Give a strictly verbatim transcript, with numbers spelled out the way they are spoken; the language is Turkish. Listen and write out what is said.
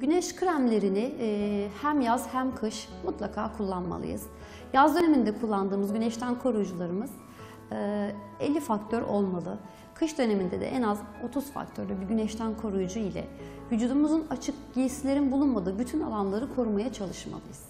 güneş kremlerini hem yaz hem kış mutlaka kullanmalıyız. Yaz döneminde kullandığımız güneşten koruyucularımız elli faktör olmalı. Kış döneminde de en az otuz faktörlü bir güneşten koruyucu ile vücudumuzun açık giysilerin bulunmadığı bütün alanları korumaya çalışmalıyız.